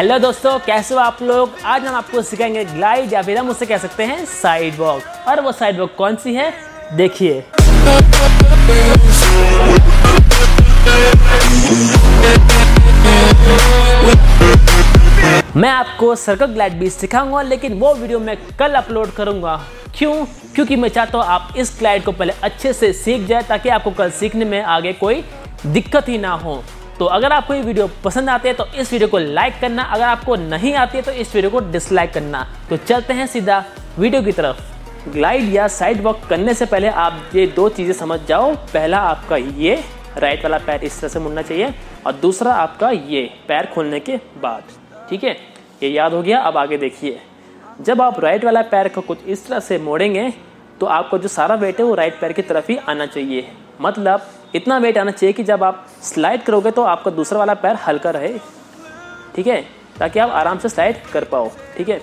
Hello दोस्तों, कैसे हो आप लोग। आज हम आपको सिखाएंगे ग्लाइड या फिर हम उससे कह सकते हैं साइड वॉक। और वो साइड वॉक कौन सी है देखिए। मैं आपको सर्कल ग्लाइड भी सिखाऊंगा, लेकिन वो वीडियो मैं कल अपलोड करूंगा। क्योंकि मैं चाहता हूँ आप इस ग्लाइड को पहले अच्छे से सीख जाए, ताकि आपको कल सीखने में आगे कोई दिक्कत ही ना हो। तो अगर आपको ये वीडियो पसंद आती है तो इस वीडियो को लाइक करना, अगर आपको नहीं आती है तो इस वीडियो को डिसलाइक करना। तो चलते हैं सीधा वीडियो की तरफ। ग्लाइड या साइड वॉक करने से पहले आप ये दो चीज़ें समझ जाओ। पहला आपका ये राइट वाला पैर इस तरह से मुड़ना चाहिए, और दूसरा आपका ये पैर खोलने के बाद। ठीक है, ये याद हो गया। अब आगे देखिए, जब आप राइट वाला पैर को कुछ इस तरह से मोड़ेंगे तो आपको जो सारा वेट है वो राइट पैर की तरफ ही आना चाहिए। मतलब इतना वेट आना चाहिए कि जब आप स्लाइड करोगे तो आपका दूसरा वाला पैर हल्का रहे। ठीक है, ताकि आप आराम से स्लाइड कर पाओ। ठीक है,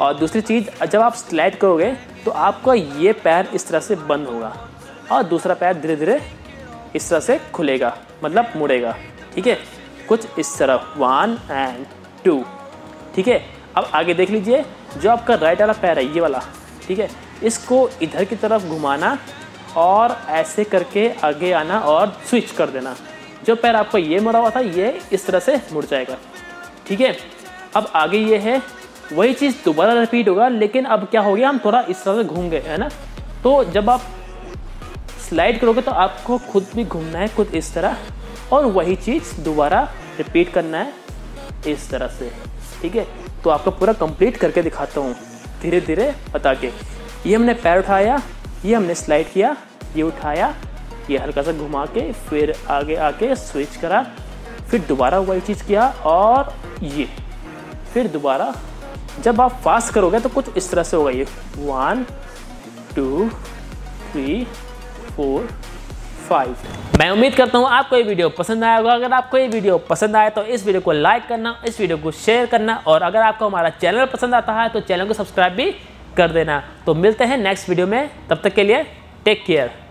और दूसरी चीज़, जब आप स्लाइड करोगे तो आपका ये पैर इस तरह से बंद होगा और दूसरा पैर धीरे धीरे इस तरह से खुलेगा, मतलब मुड़ेगा। ठीक है, कुछ इस तरह 1 एंड 2। ठीक है, अब आगे देख लीजिए, जो आपका राइट वाला पैर है ये वाला, ठीक है, इसको इधर की तरफ घुमाना और ऐसे करके आगे आना और स्विच कर देना। जो पैर आपको ये मुड़ा हुआ था ये इस तरह से मुड़ जाएगा। ठीक है, अब आगे ये है, वही चीज़ दोबारा रिपीट होगा। लेकिन अब क्या हो गया, हम थोड़ा इस तरह से घूम गए, है ना। तो जब आप स्लाइड करोगे तो आपको खुद भी घूमना है, खुद इस तरह, और वही चीज़ दोबारा रिपीट करना है इस तरह से। ठीक है, तो आपको पूरा कंप्लीट करके दिखाता हूँ धीरे धीरे बता के। ये हमने पैर उठाया, ये हमने स्लाइड किया, ये उठाया, ये हल्का सा घुमा के फिर आगे आके स्विच करा, फिर दोबारा वही चीज़ किया, और ये फिर दोबारा। जब आप फास्ट करोगे तो कुछ इस तरह से होगा, ये 1 2 3 4 5। मैं उम्मीद करता हूँ आपको ये वीडियो पसंद आया होगा। अगर आपको ये वीडियो पसंद आया तो इस वीडियो को लाइक करना, इस वीडियो को शेयर करना, और अगर आपको हमारा चैनल पसंद आता है तो चैनल को सब्सक्राइब भी कर देना। तो मिलते हैं नेक्स्ट वीडियो में, तब तक के लिए टेक केयर।